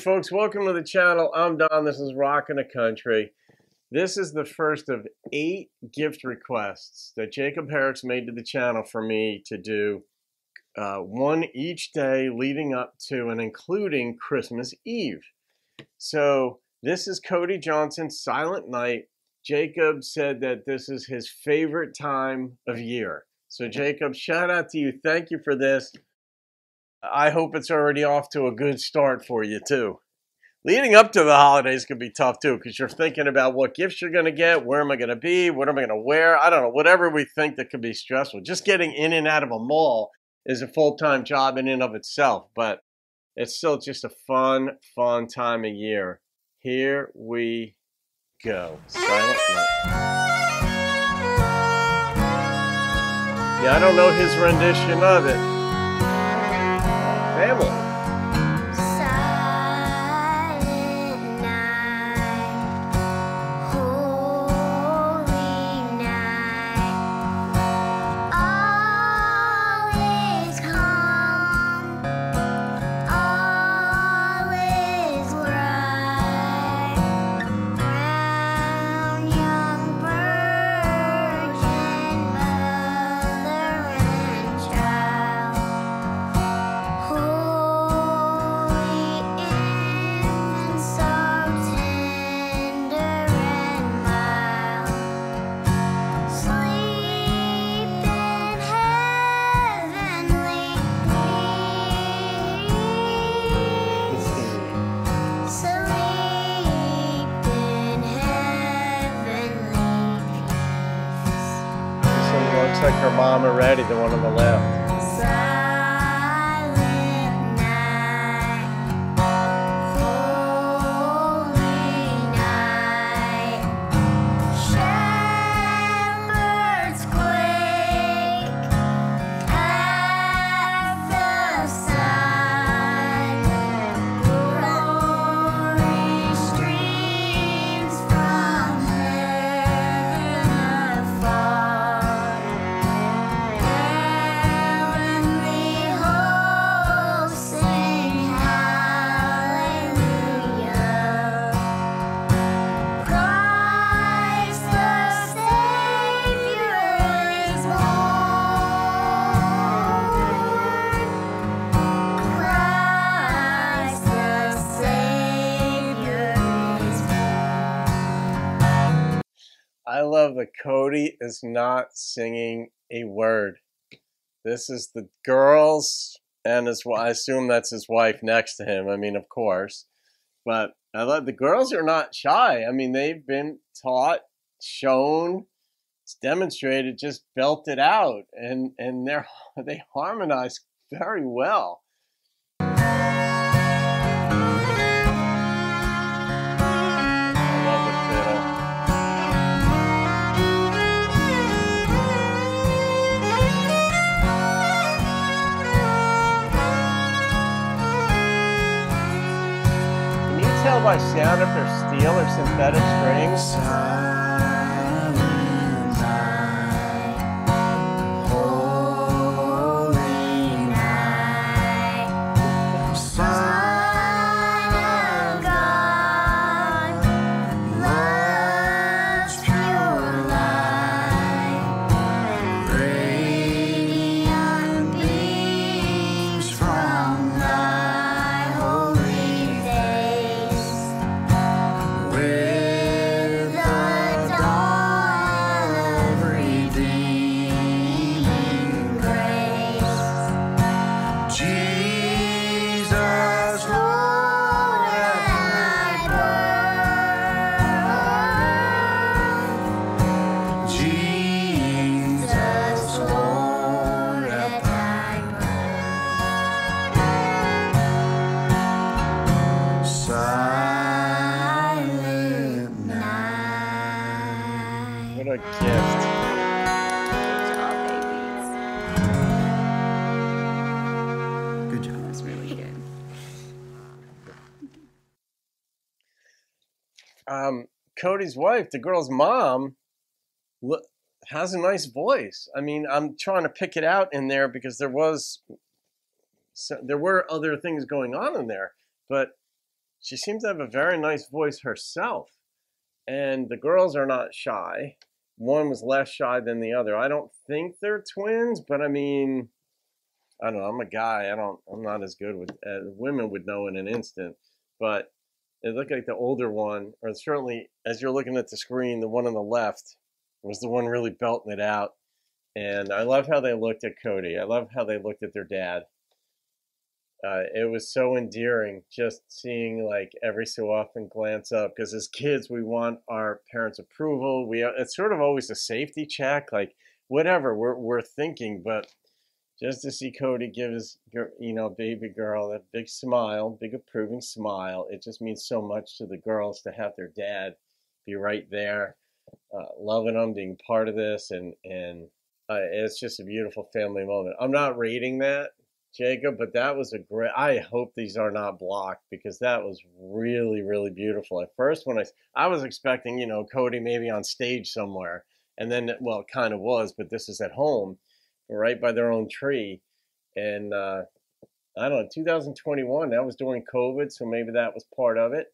folks, welcome to the channel. I'm Don. This is RockN2Country. This is the first of 8 gift requests that Jacob Herricks made to the channel for me to do one each day leading up to and including Christmas Eve. So this is Cody Johnson's Silent Night. Jacob said that this is his favorite time of year. So Jacob, shout out to you. Thank you for this. I hope it's already off to a good start for you, too. Leading up to the holidays can be tough, too, because you're thinking about what gifts you're going to get, where am I going to be, what am I going to wear, I don't know, whatever we think that could be stressful. Just getting in and out of a mall is a full-time job in and of itself, but it's still just a fun, fun time of year. Here we go. Silent Night. Yeah, I don't know his rendition of it. Family. Silent night, holy night, all is calm, all is right, brown young virgin, mother and child. Looks like her mom already, the one on the left. Silent night, holy night, shepherds quake at the sight, glory streams from heaven afar. I love that Cody is not singing a word. This is the girls, and I assume that's his wife next to him. I mean, of course. But I love the girls are not shy. I mean, they've been taught, shown, it's demonstrated, just belt it out. And they harmonize very well. By sound, if they're steel or synthetic strings. Silent night, holy night, Son of God, love's pure light, radiant beams from thy holy face. What a gift. Good job. That's really good. Cody's wife, the girl's mom, has a nice voice. I mean, I'm trying to pick it out in there because there were other things going on in there, but She seems to have a very nice voice herself. And the girls are not shy. One was less shy than the other. I don't think they're twins, but I mean, I don't know. I'm a guy. I'm not as good with women would know in an instant. But it looked like the older one, or certainly as you're looking at the screen, the one on the left was the one really belting it out. And I love how they looked at Cody. I love how they looked at their dad. It was so endearing just seeing, like, every so often glance up, because as kids we want our parents' approval. It's sort of always a safety check, like whatever we're thinking. But just to see Cody give his, you know, baby girl that big smile, big approving smile, it just means so much to the girls to have their dad be right there, loving them, being part of this, and it's just a beautiful family moment. I'm not rating that, Jacob, but that was a great, I hope these are not blocked, because that was really, really beautiful. At first, when I was expecting, you know, Cody maybe on stage somewhere, and then, well, it kind of was, but this is at home, right by their own tree. And I don't know, 2021, that was during COVID, so maybe that was part of it.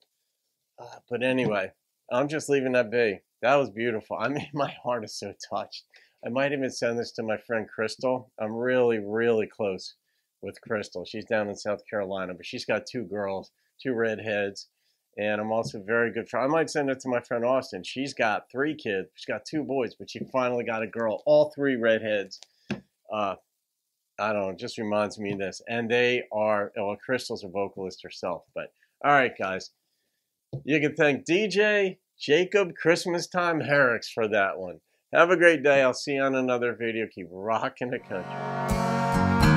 But anyway, I'm just leaving that be. That was beautiful. I mean, my heart is so touched. I might even send this to my friend Crystal. I'm really, really close with Crystal. She's down in South Carolina, but she's got two girls, two redheads, and I'm also very good friend. I might send it to my friend Austin. She's got three kids. She's got two boys, but she finally got a girl. All three redheads. I don't know. It just reminds me of this. And they are. Well, Crystal's a vocalist herself. But all right, guys, you can thank DJ Jacob Christmas Time Herricks for that one. Have a great day. I'll see you on another video. Keep rocking the country.